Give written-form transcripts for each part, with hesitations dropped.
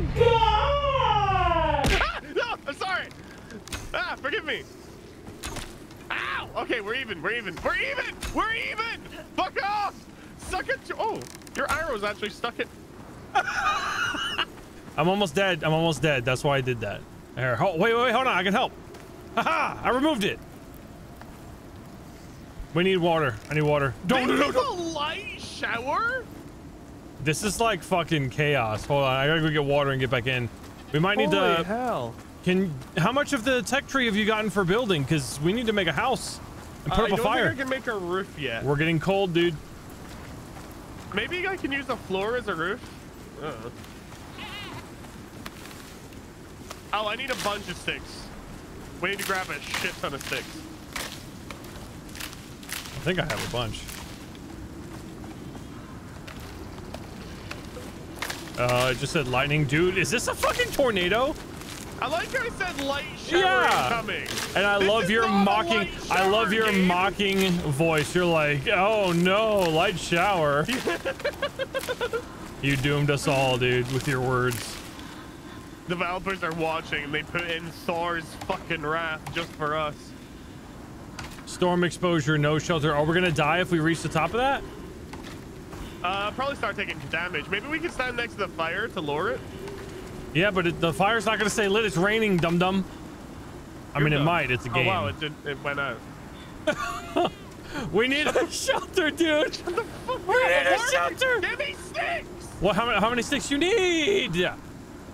my God! Ah, no, I'm sorry. Ah, forgive me. Ow! Okay, we're even! Fuck off! Suck it! Oh, your arrow's actually stuck it. I'm almost dead. That's why I did that. Here, wait, hold on. I can help. Haha! I removed it. We need water. I need water. Don't. A light shower? This is like fucking chaos. Hold on. I gotta go get water and get back in. We might need to. Holy hell. How much of the tech tree have you gotten for building? Because we need to make a house and put up a fire. I don't think I can make a roof yet. We're getting cold, dude. Maybe I can use the floor as a roof. Oh, I need a bunch of sticks. We need to grab a shit ton of sticks. I think I have a bunch. It just said lightning, dude. Is this a fucking tornado? I like how it said light shower coming. And I love your mocking voice. You're like, oh no, light shower. You doomed us all, dude, with your words. Developers are watching and they put in Thor's fucking wrath just for us. Storm exposure, no shelter. Are we gonna die if we reach the top of that? Probably start taking damage. Maybe we can stand next to the fire to lure it. Yeah, but the fire's not gonna stay lit. It's raining, dum-dum. I mean, it might. It's a game. Oh, wow, it went out. We need a shelter, dude. We need a shelter. Give me sticks. What? How many sticks you need?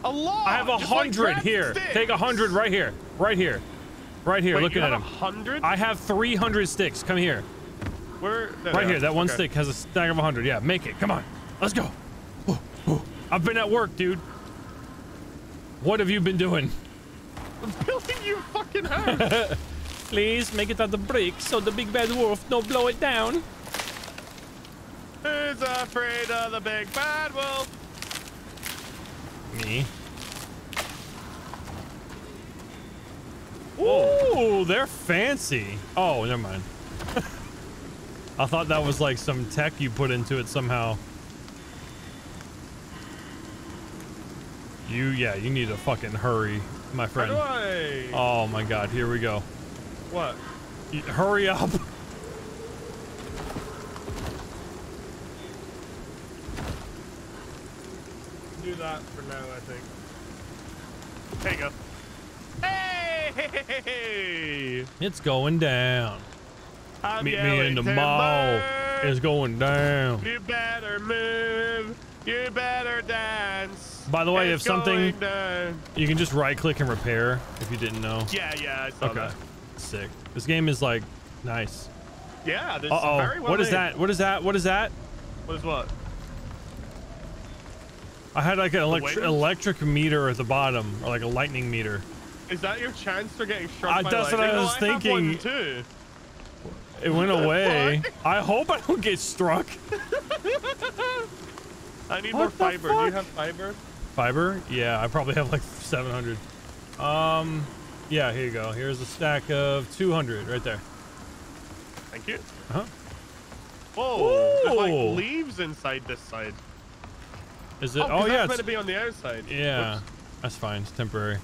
A lot. I have 100 like here. Sticks. Take 100 right here. Right here. Wait, looking at them. 100? I have 300 sticks. Come here. Right here. That one stick has a stack of 100. Yeah, make it. Come on. Let's go. Ooh. I've been at work, dude. What have you been doing? I'm building your fucking house. Please make it out the brick so the big bad wolf don't blow it down. Who's afraid of the big bad wolf? Me. Ooh, they're fancy. Oh, never mind. I thought that was like some tech you put into it somehow. You need to fucking hurry, my friend. Oh my God, here we go. What? Hurry up. Do that for now, I think. There you go. Hey! It's going down. Meet me in the mall. It's going down. You better move. You better dance. By the way, if something, you can just right-click and repair if you didn't know. Yeah, I saw that. Sick. This game is like nice. Yeah. Uh-oh. What is that? I had like an electric meter at the bottom, or like a lightning meter. Is that your chance for getting struck by lightning? That's what I was thinking. I have one too. It went away. I hope I don't get struck. I need more fiber. Do you have fiber? Fiber? Yeah, I probably have like 700. Yeah, here you go. Here's a stack of 200 right there. Thank you. Uh-huh. Whoa, there's like leaves inside this side. Is it? Oh yeah, it's meant to be on the other side. Yeah, that's fine. It's temporary.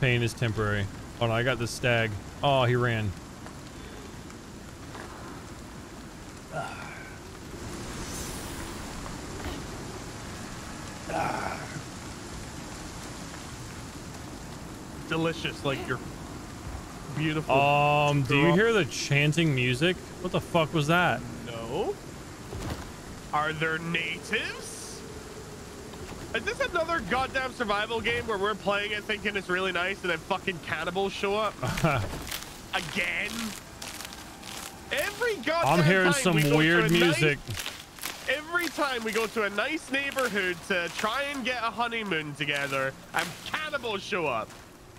Pain is temporary. Hold on, I got this stag. Oh, he ran. Delicious, like you're beautiful. Do you hear the chanting music? What the fuck was that? No. Are there natives? Is this another goddamn survival game where we're playing it thinking it's really nice and then fucking cannibals show up? Again? Every goddamn Every time we go to a nice neighborhood to try and get a honeymoon together, and cannibals show up.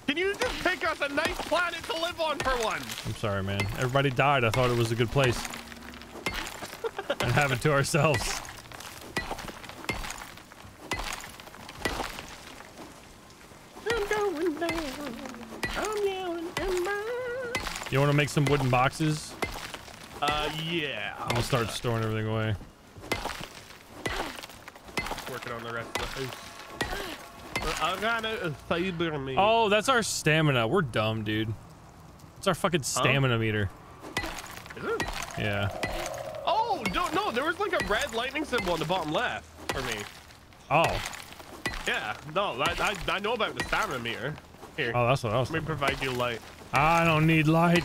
Can you just pick us a nice planet to live on for once? I'm sorry, man. Everybody died. I thought it was a good place. And have it to ourselves. I'm going down. I'm yelling in my... You want to make some wooden boxes? Yeah. I'm gonna start storing everything away. Working on the rest of the house. I got a saber meter. Oh, that's our stamina. We're dumb, dude. It's our fucking stamina meter. Is it? Yeah. Oh, no, there was like a red lightning symbol on the bottom left for me. Oh. Yeah, no, I know about the stamina meter. Here. Oh, that's what I was thinking. Let me provide you light. I don't need light.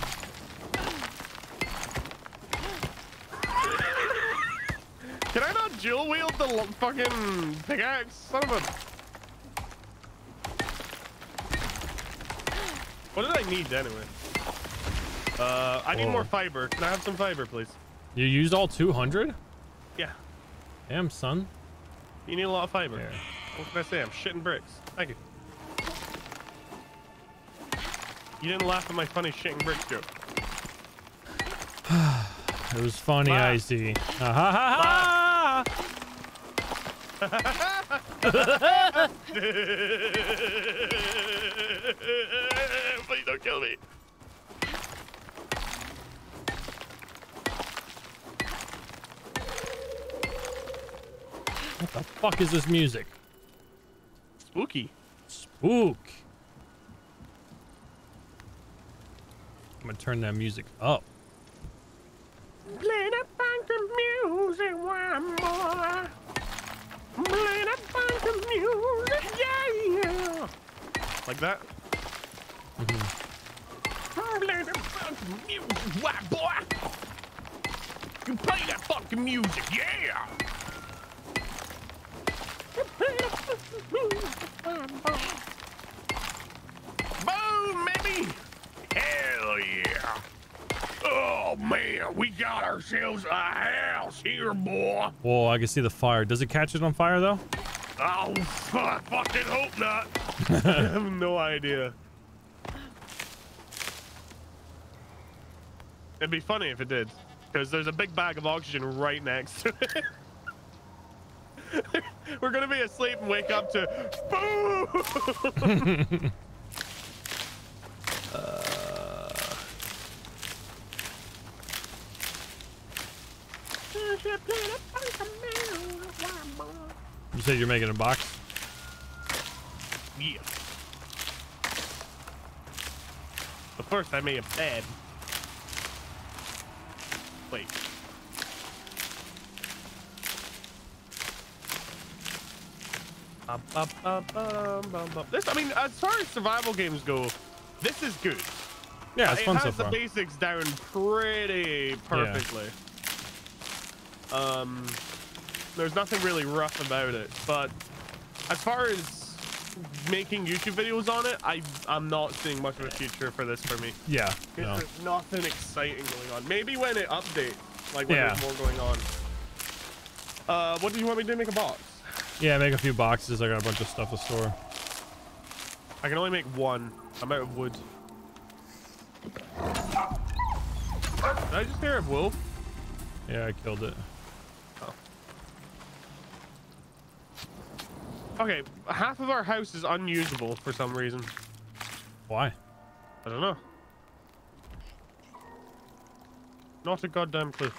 Can I not dual wield the fucking pickaxe? Son of a... What did I need anyway? I need more fiber. Can I have some fiber, please? You used all 200? Yeah. Damn, son. You need a lot of fiber. Yeah. What can I say? I'm shitting bricks. Thank you. You didn't laugh at my funny shitting bricks joke. It was funny, Icy. Ha ha ha ha! Please don't kill me. What the fuck is this music? Spooky. Spook. I'm gonna turn that music up. Play that bunch of music one more. Like that? Mm-hmm. White boy. You play that fucking music, yeah. Boom, baby. Hell yeah. Oh man, we got ourselves a house here, boy. Whoa, I can see the fire. Does it catch it on fire though? Oh, fuck, fucking hope not. I have no idea. It'd be funny if it did, because there's a big bag of oxygen right next to it. We're gonna be asleep and wake up to boom. You said you're making a box? Yeah. But first I made a bed. Wait. This, I mean, as far as survival games go, this is good. Yeah, it's fun so far. It has the basics down pretty perfectly. Yeah. There's nothing really rough about it, but as far as making YouTube videos on it, I'm not seeing much of a future for this for me. Yeah. No. There's nothing exciting going on. Maybe when it updates, like when there's more going on. What do you want me to do? Make a box? Yeah, make a few boxes. I got a bunch of stuff to store. I can only make one. I'm out of wood. Did I just hear a wolf? Yeah, I killed it. Okay, half of our house is unusable for some reason. Why? I don't know. Not a goddamn clue.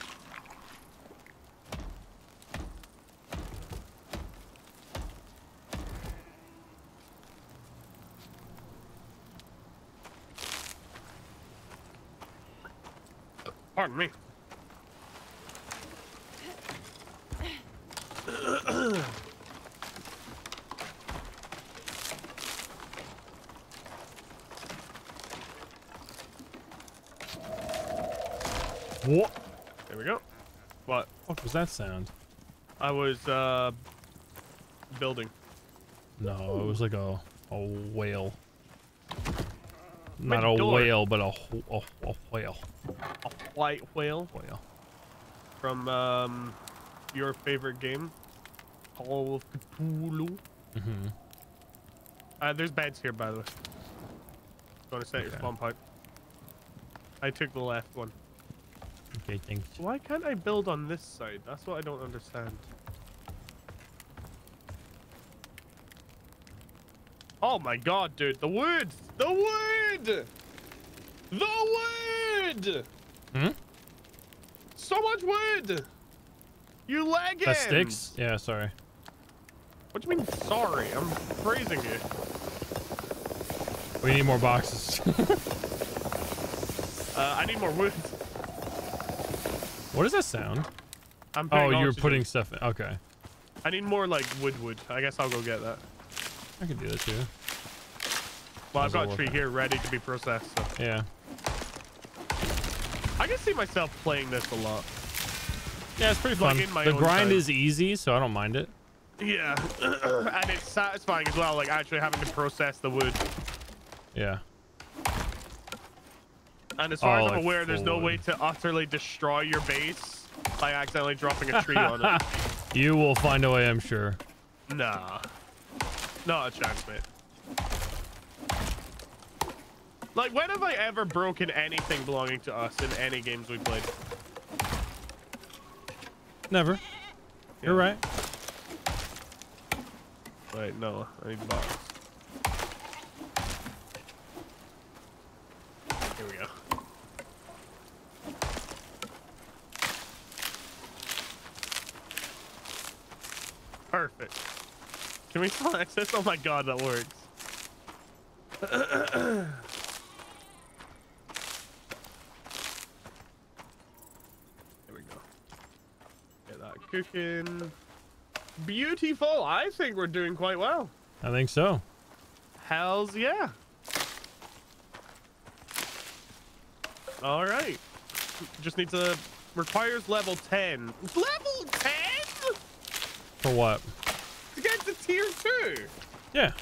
Pardon me. What? There we go. What? What was that sound? I was building. No, it was like a whale. Not a whale, but a whale. A white whale? Whale. From your favorite game, Call of Cthulhu. Mm-hmm. There's beds here, by the way. Going to set your spawn pipe. I took the left one. Okay, thanks. Why can't I build on this side? That's what I don't understand. Oh my god, dude. The wood! The wood! The wood! Hmm? So much wood! You lagging! That sticks? Yeah, sorry. What do you mean sorry? I'm praising you. We need more boxes. I need more wood. What does that sound? I'm oh, you're putting stuff in. Okay. I need more like wood. I guess I'll go get that. I can do that too. Well, I've got a tree here ready to be processed. So. Yeah. I can see myself playing this a lot. Yeah, it's pretty fun. Like the grind is easy, so I don't mind it. Yeah. And it's satisfying as well, like actually having to process the wood. Yeah. And as far as I'm aware, there's no way to utterly destroy your base by accidentally dropping a tree on it. You will find a way, I'm sure. Nah. Not a chance, mate. Like, when have I ever broken anything belonging to us in any games we played? Never. Yeah. You're right. Wait, no. I need the box. Here we go. Perfect. Can we still access? Oh my god, that works. Cooking. Beautiful. I think we're doing quite well. I think so. Hells yeah. All right. Just need to requires level 10. Level 10? For what? To get to tier 2. Yeah.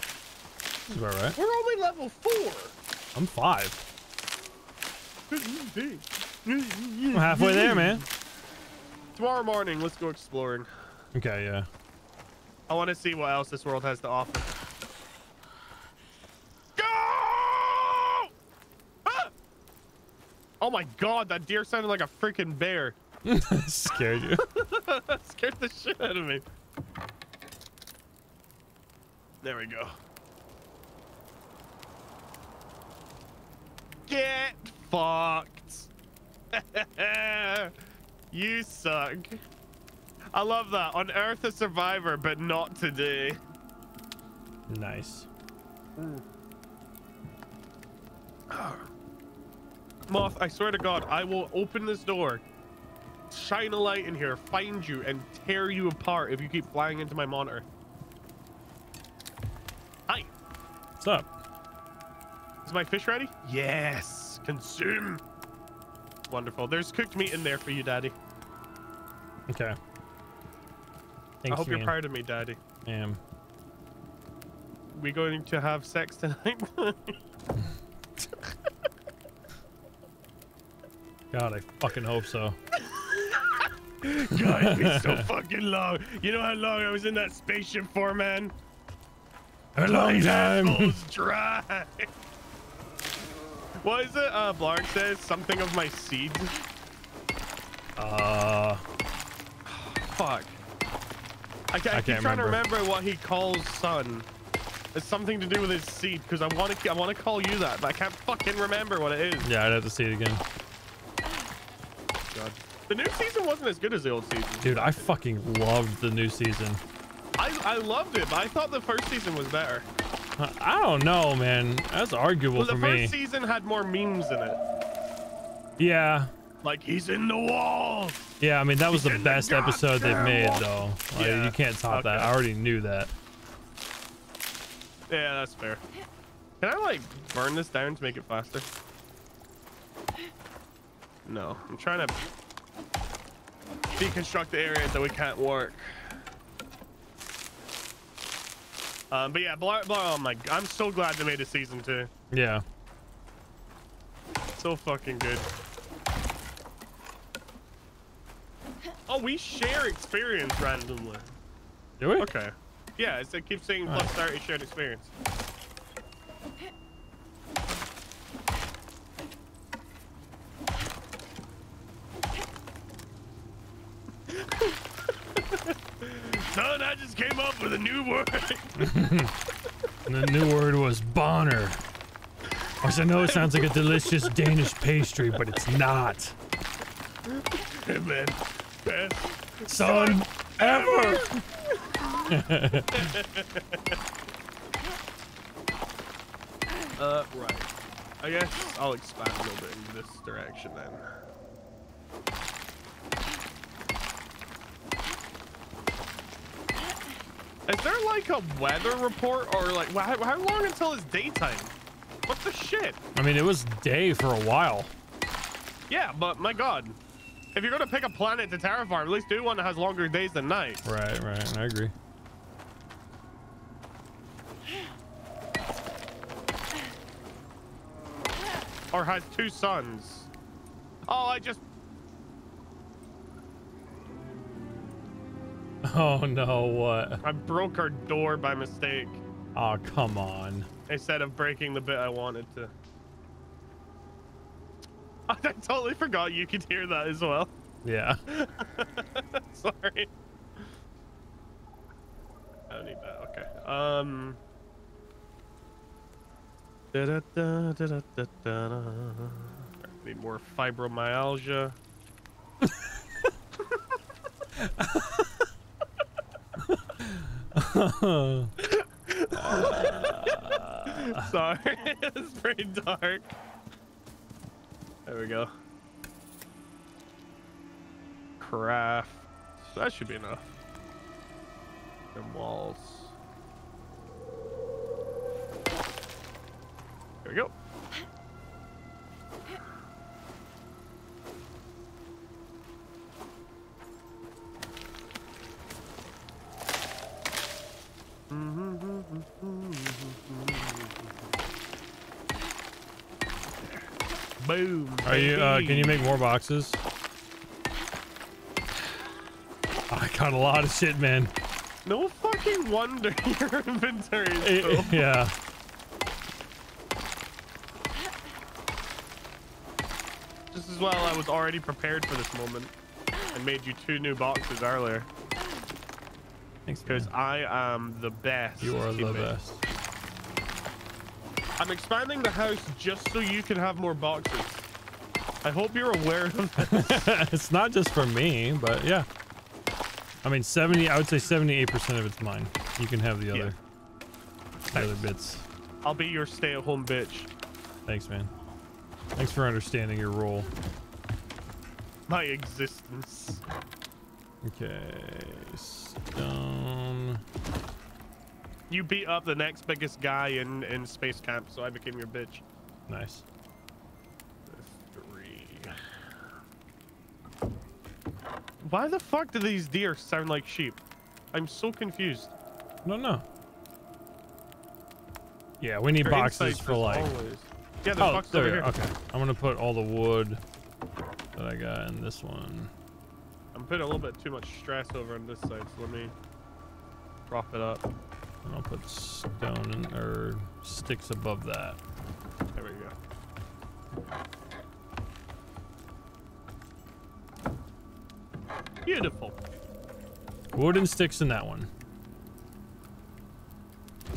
That's about right. We're only level 4. I'm 5. I'm halfway there, man. Tomorrow morning, let's go exploring. Okay, yeah. I want to see what else this world has to offer. Go! Ah! Oh my god, that deer sounded like a freaking bear. Scared you. Scared the shit out of me. There we go. Get fucked. You suck. I love that. On Earth, a survivor, but not today. Nice. Moth, I swear to God, I will open this door, shine a light in here, find you, and tear you apart if you keep flying into my monitor. Hi. What's up? Is my fish ready? Yes. Consume. Wonderful. There's cooked meat in there for you, Daddy. Okay. Thanks, I hope you're proud of me, Daddy. I am. We going to have sex tonight? God, I fucking hope so. God, it's been so fucking long. You know how long I was in that spaceship for, man? A long time. Almost dry. What is it? Blarg says something of my seed. Fuck. I keep trying to remember what he calls son. It's something to do with his seed because I want to call you that, but I can't fucking remember what it is. Yeah, I'd have to see it again. God. The new season wasn't as good as the old season. Dude, I fucking loved the new season. I loved it, but I thought the first season was better. I don't know, man. That's arguable for me. The first season had more memes in it. Yeah. Like, he's in the wall. Yeah, I mean, that was the best episode they've made, though. Like, yeah. You can't top that. I already knew that. Yeah, that's fair. Can I, like, burn this down to make it faster? No. I'm trying to deconstruct the areas that we can't work. But yeah, oh my god, I'm so glad they made a season 2. Yeah. So fucking good. Oh, we share experience randomly. Do we? Okay. Yeah, it's, it keeps saying plus 30 shared experience. Son, I just came up with a new word. And the new word was Bonner. Which I know it sounds like a delicious Danish pastry, but it's not. Hey man, best son ever. Right. I guess I'll expand a little bit in this direction then. Is there like a weather report or like how long until it's daytime? What the shit? I mean, it was day for a while. Yeah, but my God, if you're gonna pick a planet to terraform, at least do one that has longer days than nights. Right, right. I agree. Or has two suns. Oh, I just. Oh no, what? I broke our door by mistake. Oh, come on. Instead of breaking the bit I wanted to. I totally forgot you could hear that as well. Yeah. Sorry. I don't need that. Okay. Need more fibromyalgia. Sorry, it's pretty dark. There we go. Craft. That should be enough. And walls. There we go. Boom. Are you can you make more boxes? I got a lot of shit, man. No fucking wonder your inventory is full. Yeah. Just as well I was already prepared for this moment and made you 2 new boxes earlier. Thanks, because I am the best. You are the best. I'm expanding the house just so you can have more boxes. I hope you're aware of that. It's not just for me, but yeah. I mean, 70. I would say 78% of it's mine. You can have the other, other bits. I'll be your stay-at-home bitch. Thanks, man. Thanks for understanding your role. My existence. Okay. Stone. You beat up the next biggest guy in space camp, so I became your bitch. Nice. 3. Why the fuck do these deer sound like sheep? I'm so confused. No, no. Yeah, we need boxes for like. Always. Yeah, there's boxes over here. Okay. I'm gonna put all the wood that I got in this one. I'm putting a little bit too much stress over on this side, so let me prop it up. And I'll put stone and or sticks above that. There we go. Beautiful. Wood and sticks in that one.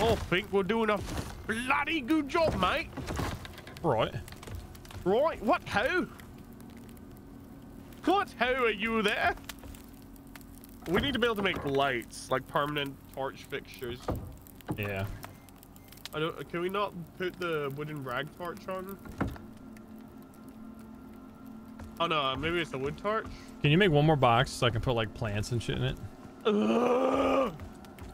I think we're doing a bloody good job, mate. Right. Right. What? How? What? How are you there? We need to be able to make lights, like permanent torch fixtures. Yeah. I don't. Can we not put the wooden rag torch on? Oh no, maybe it's a wood torch. Can you make one more box so I can put like plants and shit in it?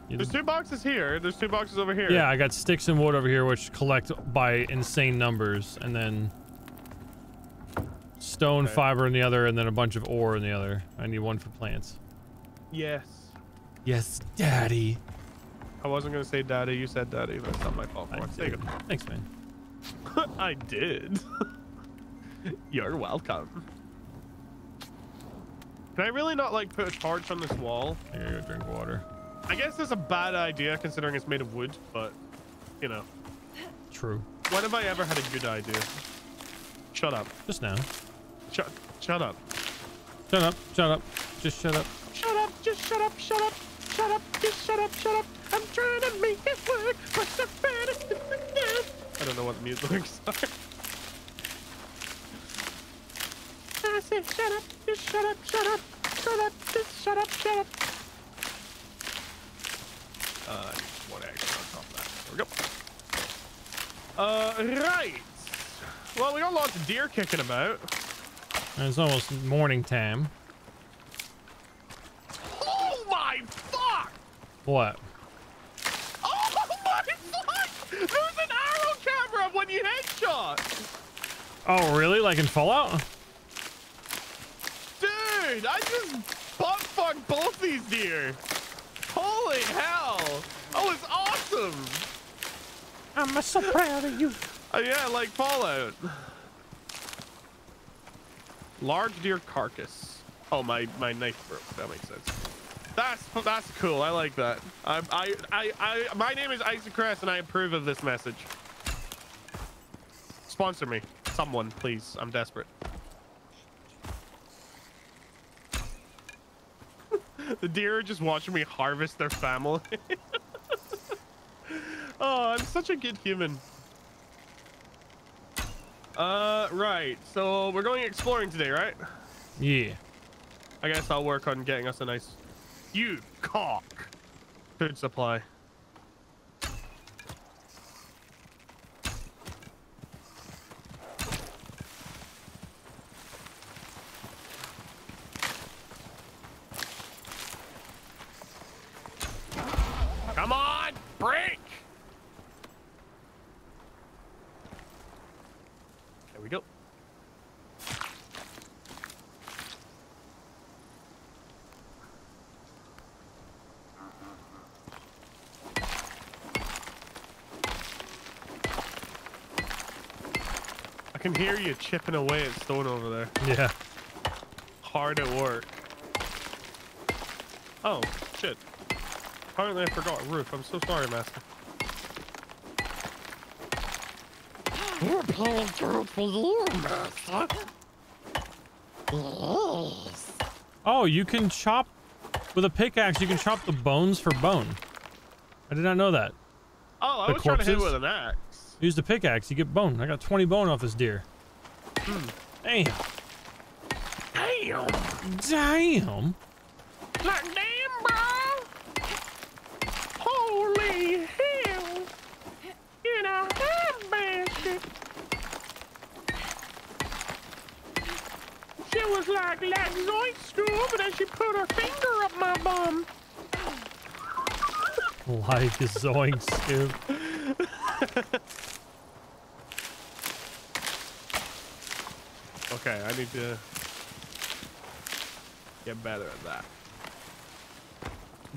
There's 2 boxes here. There's 2 boxes over here. Yeah, I got sticks and wood over here, which collect by insane numbers, and then. Stone, fiber in the other, and then a bunch of ore in the other. I need one for plants. Yes. Yes, daddy. I wasn't gonna say daddy. You said daddy, but it's not my fault. Thanks, man. I did. You're welcome. Can I really not like put a torch on this wall? I gotta go drink water. I guess that's a bad idea considering it's made of wood, but you know. True. When have I ever had a good idea? Shut up. Just now. Shut up. Shut up. Shut up. Just shut up. Shut up. Just shut up. Shut up. Shut up. Just shut up. Shut up. I'm trying to make it work. I don't know what the music lyrics are. I said shut up. Just shut up. Shut up. Shut up. Just shut up. Shut up. I need one action on top of that. There we go. Right. Well, we got lots of deer kicking about. It's almost morning time. Oh my fuck! What? Oh my fuck! There's an arrow camera when you headshot! Oh really? Like in Fallout? Dude, I just butt fucked both these deer. Holy hell! Oh, it's awesome! I'm so proud of you. Oh yeah, like Fallout. Large deer carcass. Oh my knife broke. That makes sense. That's cool. I like that. I my name is IcyCaress and I approve of this message. Sponsor me, someone, please. I'm desperate. The deer are just watching me harvest their family. Oh, I'm such a good human. Right. So we're going exploring today, right? Yeah. I guess I'll work on getting us a nice food supply. I can hear you chipping away at stone over there. Yeah. Hard at work. Oh, shit. Apparently I forgot a roof. I'm so sorry, Master. We're playing through for you, Master. Yes. Oh, you can chop with a pickaxe. You can chop the bones for bone. I did not know that. Oh, I was trying to hit with an axe. Use the pickaxe, you get bone. I got 20 bone off this deer. Damn. Damn. Damn. Like, damn, bro. Holy hell. You know, that bastard. She was like Zoidstool, but then she put her finger up my bum. Like Zoidstool. Okay, I need to get better at that.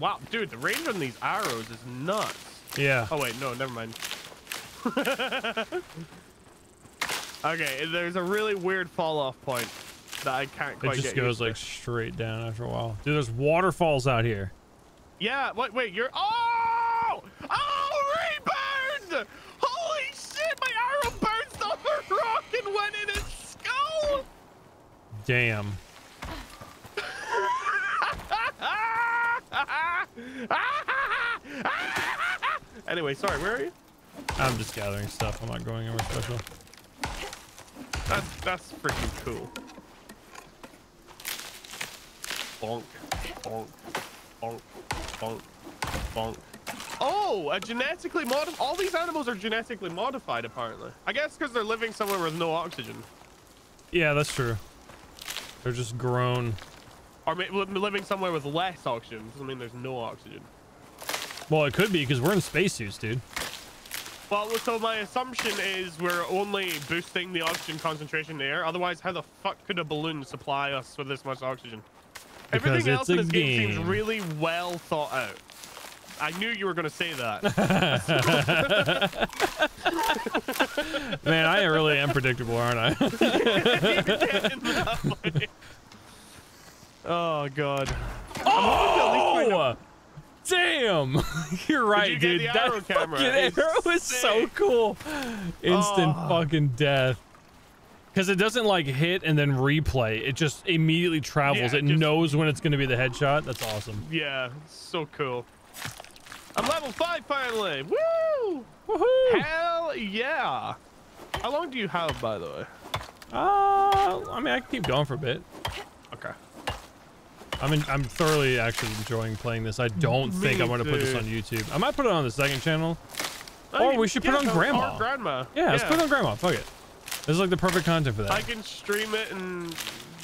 Wow, dude, the range on these arrows is nuts. Yeah. Oh, wait, no, never mind. Okay, there's a really weird fall-off point that I can't quite get used to. It just goes, like, straight down after a while. Dude, there's waterfalls out here. Yeah, wait, you're... Oh! Oh, reburned! Holy shit, my arrow burst off a rock and went in its skull! Damn. Anyway, sorry, where are you? I'm just gathering stuff. I'm not going anywhere special. That's freaking cool. Bonk, bonk, bonk. Bonk, bonk. Oh, a genetically modified. All these animals are genetically modified, apparently. I guess because they're living somewhere with no oxygen. Yeah, that's true. They're just grown. Or living somewhere with less oxygen. Doesn't mean there's no oxygen. Well, it could be because we're in spacesuits, dude. Well, so my assumption is we're only boosting the oxygen concentration in the air. Otherwise, how the fuck could a balloon supply us with this much oxygen? Because everything else in this game seems really well thought out. I knew you were going to say that. Man, I really am predictable, aren't I? Oh, God. Oh! Damn! You're right, dude. That arrow is so cool. Instant fucking death. Because it doesn't like hit and then replay. It just immediately travels. Yeah, it knows when it's going to be the headshot. That's awesome. Yeah, so cool. I'm level 5 finally. Woo! Woohoo! Hell yeah! How long do you have, by the way? I mean, I can keep going for a bit. Okay. I'm thoroughly actually enjoying playing this. I don't think I'm going to put this on YouTube. I might put it on the second channel. Or we should put it on Grandma. Grandma. Yeah, let's put it on Grandma. Fuck it. This is like the perfect content for that. I can stream it and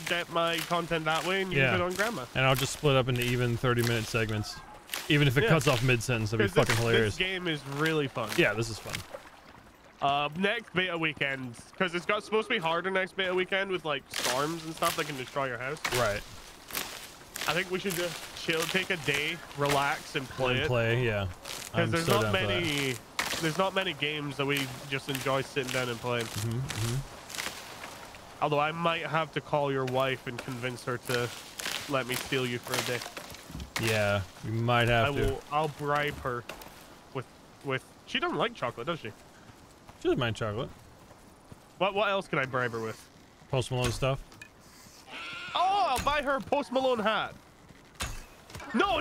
get my content that way and use it on Grandma. And I'll just split up into even 30-minute segments. Even if it cuts off mid-sentence, that'd be fucking hilarious. This game is really fun. Yeah, this is fun. Next beta weekend, because it's got supposed to be harder next beta weekend with like storms and stuff that can destroy your house. Right. I think we should just chill, take a day, relax, and play it. Play, yeah. Because there's not many, games that we just enjoy sitting down and playing. Mm-hmm, mm-hmm. Although I might have to call your wife and convince her to let me steal you for a day. Yeah, you might have to. I'll bribe her with She doesn't like chocolate, does she? She doesn't mind chocolate. What else can I bribe her with? Post Malone stuff. Oh, I'll buy her a Post Malone hat. No.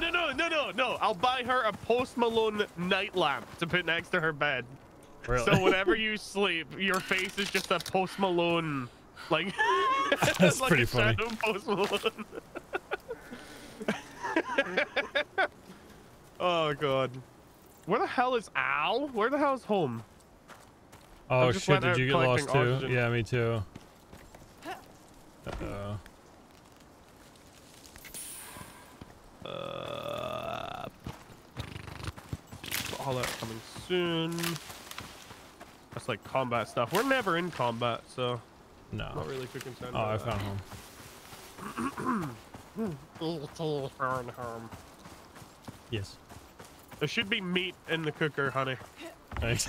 I'll buy her a Post Malone night lamp to put next to her bed. Really? So whenever you sleep, your face is just a Post Malone, like that's like pretty funny. Post Malone. Oh god. Where the hell is Al? Where the hell is home? Oh shit, did you get lost too? Oxygen. Yeah, me too. Uh-oh. All that coming soon. That's like combat stuff. We're never in combat, so... No. Not really too concerned about that. Found home. Found home. Yes. There should be meat in the cooker, honey. Thanks.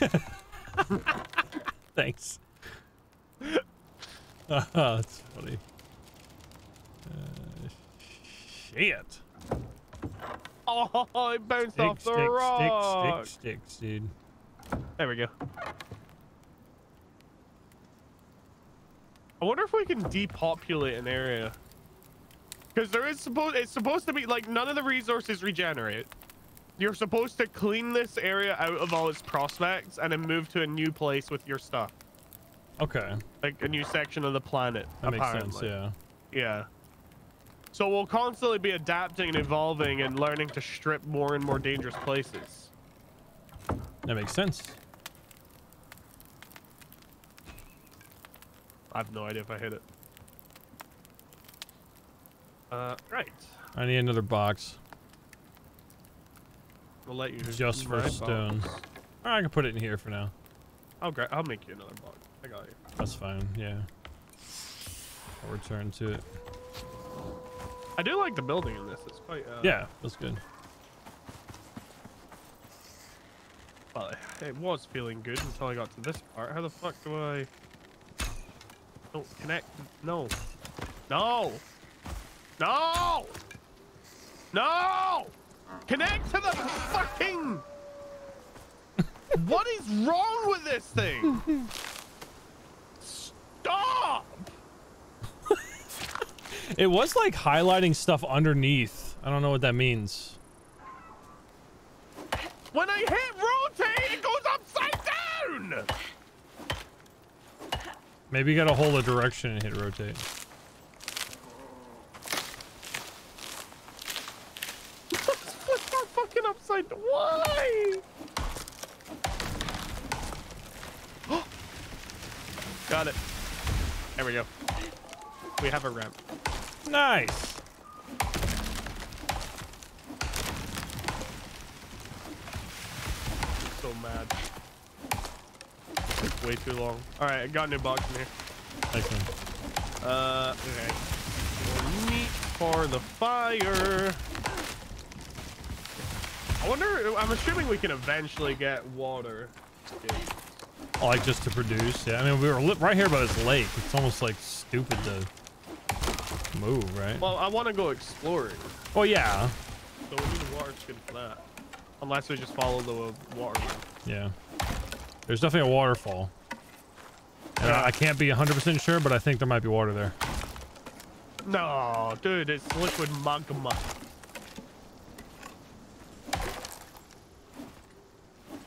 Thanks. That's funny. Shit. Oh, it bounced off the rock. Sticks, dude. There we go. I wonder if we can depopulate an area. Because there is it's supposed to be like none of the resources regenerate. You're supposed to clean this area out of all its prospects and then move to a new place with your stuff. Okay. Like a new section of the planet. That makes sense, yeah. Yeah. So we'll constantly be adapting and evolving and learning to strip more and more dangerous places. That makes sense. I have no idea if I hit it. Right. I need another box. We'll let you just for stones. Or I can put it in here for now. I'll make you another box. I got you. That's fine. Yeah. I'll return to it. I do like the building in this. It's quite. Yeah, that's good. Well, it was feeling good until I got to this part. How the fuck do I? Don't connect. No. No. No. No. Connect to the fucking... What is wrong with this thing? Stop! It was like highlighting stuff underneath. I don't know what that means. When I hit rotate, it goes upside down! Maybe you gotta hold a direction and hit rotate. Why? Got it. There we go. We have a ramp. Nice. I'm so mad. Took way too long. All right, I got a new box in here. Excellent. Okay. More meat for the fire. I wonder, I'm assuming we can eventually get water. Okay. Like just to produce, yeah. I mean, we were right here by this lake. It's almost like stupid to move, right? Well, I want to go exploring. Oh, yeah. So we need water skin for that. Unless we just follow the water. Yeah. There's definitely a waterfall. And I can't be 100% sure, but I think there might be water there. No, dude, it's liquid magma.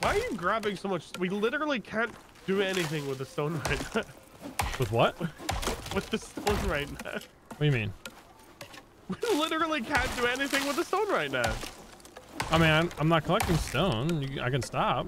Why are you grabbing so much? We literally can't do anything with the stone right now. With what? With the stone right now. What do you mean? We literally can't do anything with the stone right now. I mean, I'm not collecting stone. I can stop.